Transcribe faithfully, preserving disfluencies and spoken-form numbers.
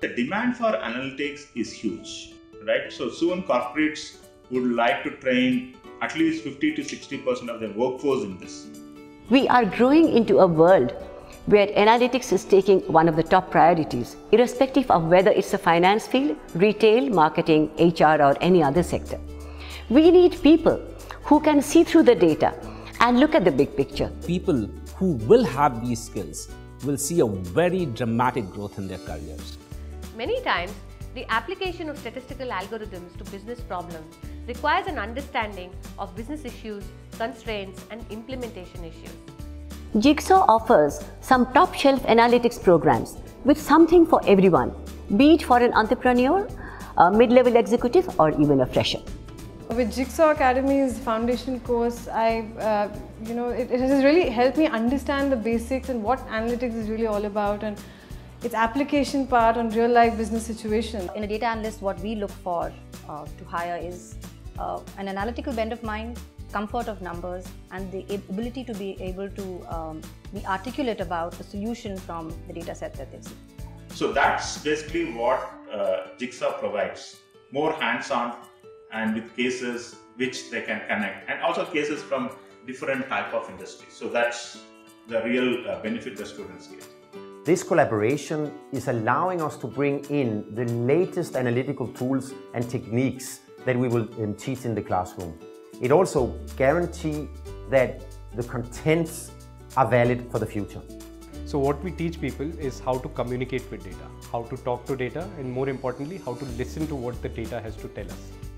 The demand for analytics is huge, right? So soon corporates would like to train at least fifty to sixty percent of their workforce in this. We are growing into a world where analytics is taking one of the top priorities, irrespective of whether it's a finance field, retail, marketing, H R, or any other sector. We need people who can see through the data and look at the big picture. People who will have these skills will see a very dramatic growth in their careers. Many times, the application of statistical algorithms to business problems requires an understanding of business issues, constraints, and implementation issues. Jigsaw offers some top-shelf analytics programs with something for everyone, be it for an entrepreneur, a mid-level executive, or even a fresher. With Jigsaw Academy's foundation course, I, uh, you know, it, it has really helped me understand the basics and what analytics is really all about and its application part on real-life business situations. In a data analyst, what we look for uh, to hire is uh, an analytical bend of mind, comfort of numbers, and the ability to be able to um, be articulate about the solution from the data set that they see. So that's basically what uh, Jigsaw provides, more hands-on and with cases which they can connect, and also cases from different type of industries. So that's the real uh, benefit the students get. This collaboration is allowing us to bring in the latest analytical tools and techniques that we will um, teach in the classroom. It also guarantees that the contents are valid for the future. So what we teach people is how to communicate with data, how to talk to data, and more importantly, how to listen to what the data has to tell us.